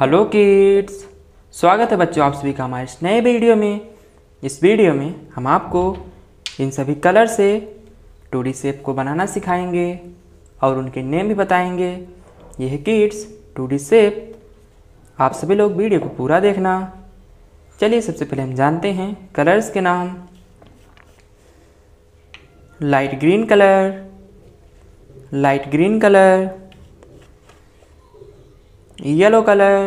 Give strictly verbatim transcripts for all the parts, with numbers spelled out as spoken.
Hello kids, स्वागत है बच्चों आप सभी का हमारे इस नए वीडियो में। इस वीडियो में हम आपको इन सभी कलर से टूडी शेप को बनाना सिखाएंगे और उनके नेम भी बताएंगे। यह किड्स टूडी शेप, आप सभी लोग वीडियो को पूरा देखना। चलिए सबसे पहले हम जानते हैं कलर्स के नाम। Light green colour, light green colour, yellow colour,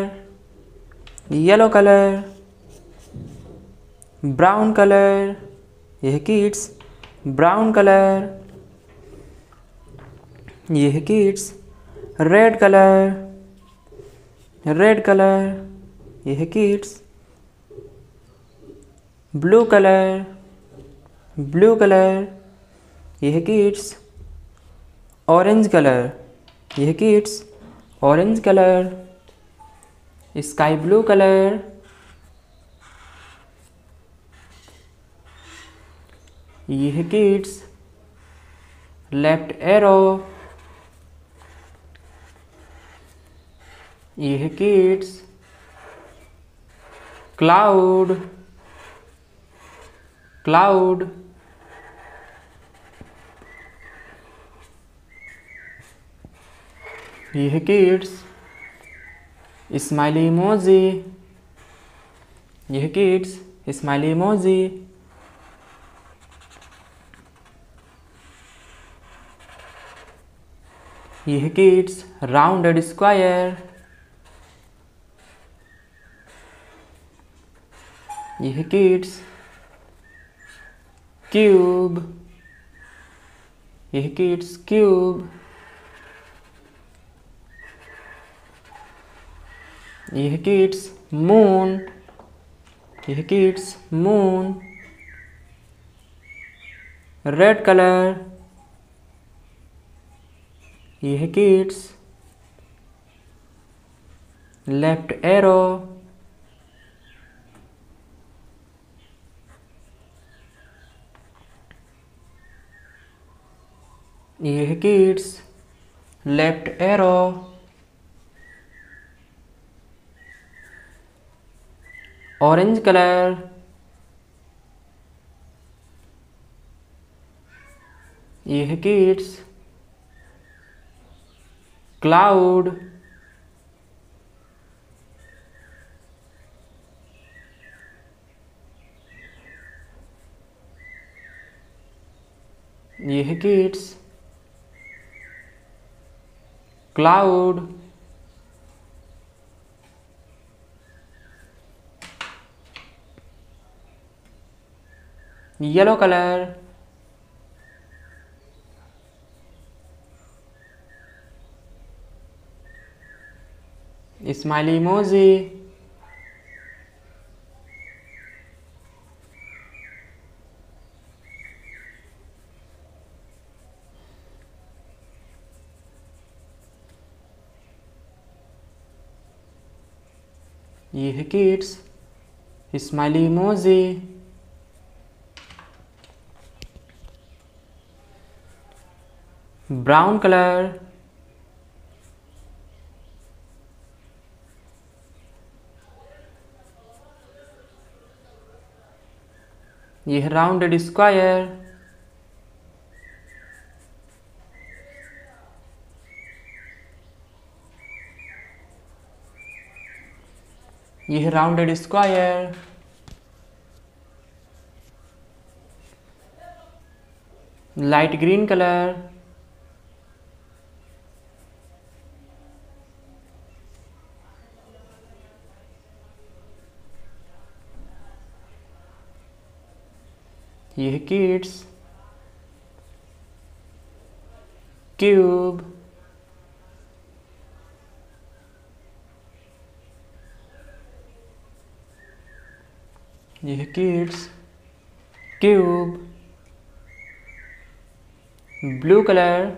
yellow colour, brown colour, यह किड्स ब्राउन कलर, यह kids red colour, red colour, यह kids blue colour, blue colour, यह किड्स ऑरेंज कलर, यह kids orange colour, sky blue colour, यह kids left arrow, यह kids cloud, cloud, यह kids smiley emoji, यह kids smiley emoji, यह kids rounded square, यह kids cube, यह kids cube, यह किड्स मून, यह किड्स मून, रेड कलर, यह किड्स लेफ्ट एरो, यह kids left arrow, orange colour, यह किड्स क्लाउड, यह kids cloud, yellow colour, smiley emoji, ये है kids smiley emoji, brown colour, यह राउंडेड स्क्वायर, यह rounded square, light green colour, यह kids cube, यह किड्स क्यूब, ब्लू कलर,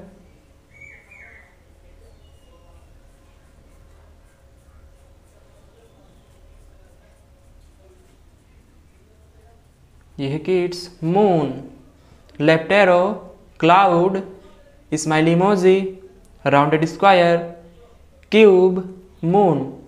यह kids moon, left arrow, cloud, smiley emoji, rounded square, cube, moon.